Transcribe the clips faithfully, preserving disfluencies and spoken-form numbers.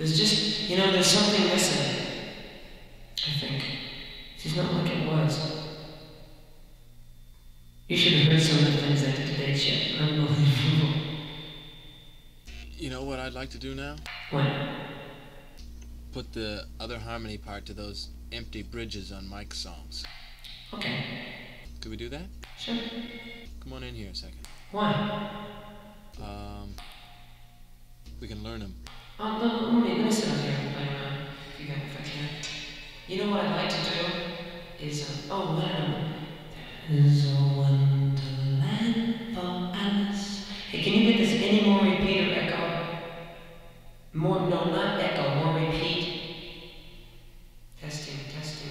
There's just, you know, there's something missing, I think. She's not like it was. You should have heard some of the things I did today, Chip. Unbelievable. You know what I'd like to do now? What? Put the other harmony part to those empty bridges on Mike's songs. Okay. Could we do that? Sure. Come on in here a second. Why? Um, we can learn them. Oh, no, let me, let me sit up here and play around, if you can, if I can. You know what I'd like to do is, um, oh, no, no, no. There is a wonderland for Alice. Hey, can you get this any more repeat or echo? More, no, not echo, more repeat. Testing, testing.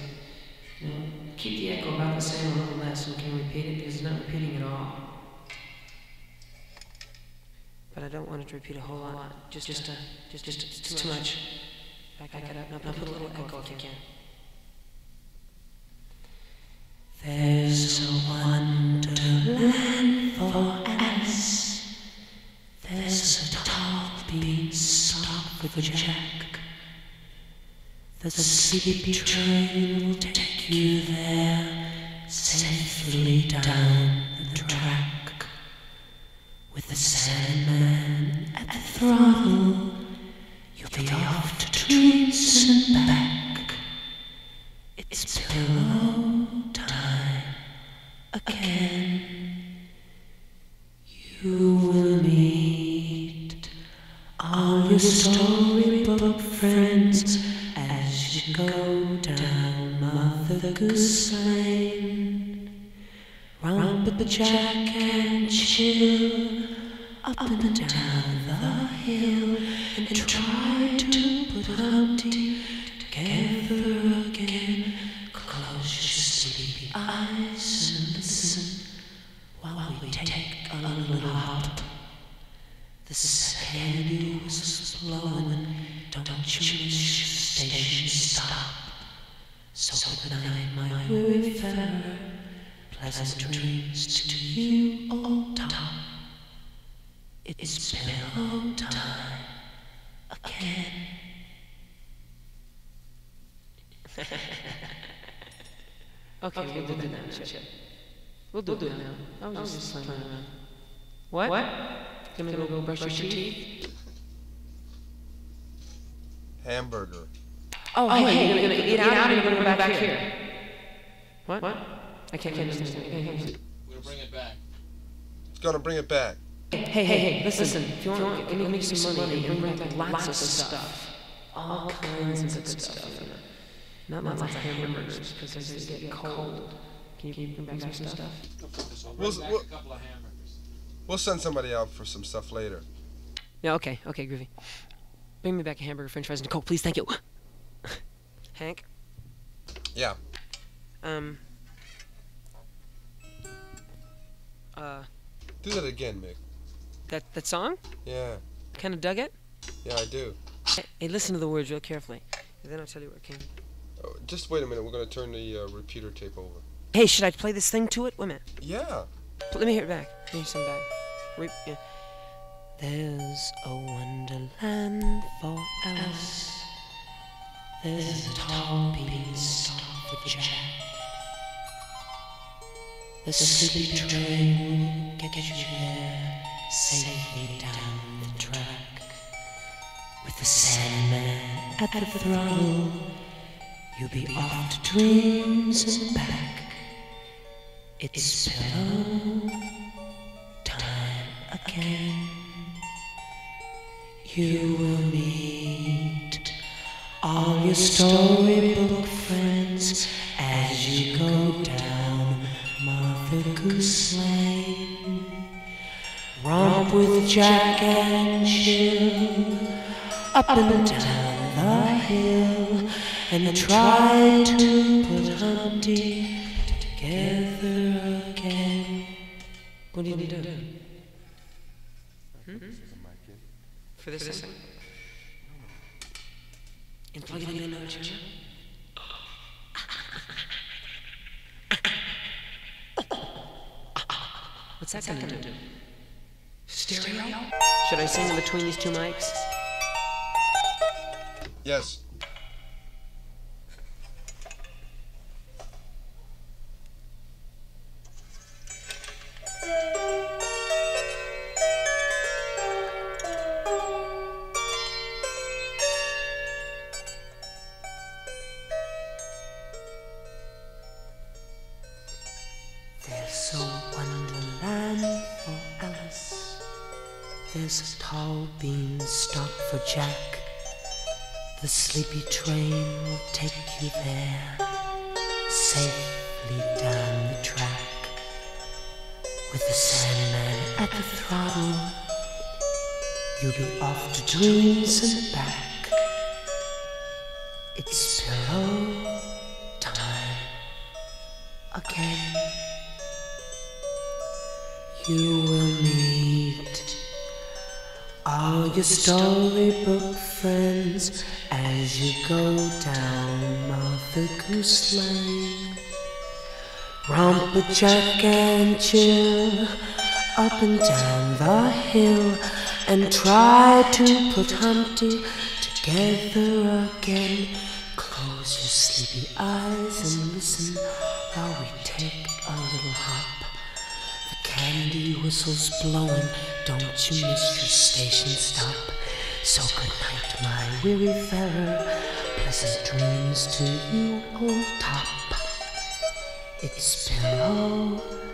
You know, keep the echo about the same, a little less, so we can repeat it, because it's not repeating at all. But I don't want it to repeat a whole lot. lot. Just, just, a, just, just, just, it's too much. much. Back, Back it up. up. Now put a little echo if you can. There's a wonderland for Alice. There's a tall beanstalk with Jack. The sleepy train will take you there, safely down the track. With the Sandman at the throttle, you'll be off to treats and back. It's pillow time again. You will meet all your storybook friends as you go down Mother Goose Lane. Romper Jack and Chill, up and, and down, down the hill, and, and try to put Humpty together again. Close your sleepy eyes and listen while we take a little hop. The sandy was blowing, don't you miss your station stop. So good night, my weary feather, pleasant dreams to you all time. It's pillow time again. Okay, okay, we'll, we'll do that, Chip. Chip. We'll do, we'll do that now. I was, I was just playing around. around. What? What? Can, Can we go, go brush, brush your teeth? teeth? Hamburger. Oh, oh hey, hey, you're going to eat, eat out, out or you're going to go back here? here. What? What? I can't understand. understand. We'll bring it back. It's got to bring it back. Hey, hey, hey, hey, listen, listen, if you want to make some money, you bring back lots of stuff. All kinds of good stuff in it. Not lots of hamburgers, because they get cold. Can you bring back some stuff? We'll, we'll, we'll send somebody out for some stuff later. Yeah, okay, okay, groovy. Bring me back a hamburger, french fries, and a Coke, please, thank you. Hank? Yeah? Um... Uh... Do that again, Mick. That, that song? Yeah. Kind of dug it? Yeah, I do. Hey, listen to the words real carefully. Then I'll tell you where it came from. Oh, just wait a minute. We're going to turn the uh, repeater tape over. Hey, should I play this thing to it? Wait a minute. Yeah. Let me hear it back. Let me hear some back. Re yeah. There's a wonderland for Alice. There's a tall beanstalk with Jack. The sleepy train will get you there, safely down the track. With the Sandman at the throttle, you'll be off to dreams and back. It's pillow time again. You will meet all your storybook friends as you go down Mother Goose Lane. Romp with Jack and Jill, up and down the hill, and try to put Humpty together again. What do you need to do? Hmm? For this, For this thing? And plug it in another channel? What's that going to do? Stereo? Should I sing in between these two mics? Yes. There's a tall beanstalk for Jack. The sleepy train will take you there, safely down the track, with the Sandman at the throttle. You'll be off to dreams and back. It's pillow time again. You will meet all your storybook friends as you go down Martha Goose Lane. Romp with Jack and Jill up and down the hill, and try to put Humpty together again. Close your sleepy eyes and listen while we take a little hop. Candy whistles blowing, don't you miss your station stop. So good night, my weary farer, pleasant dreams to you, old top. It's pillow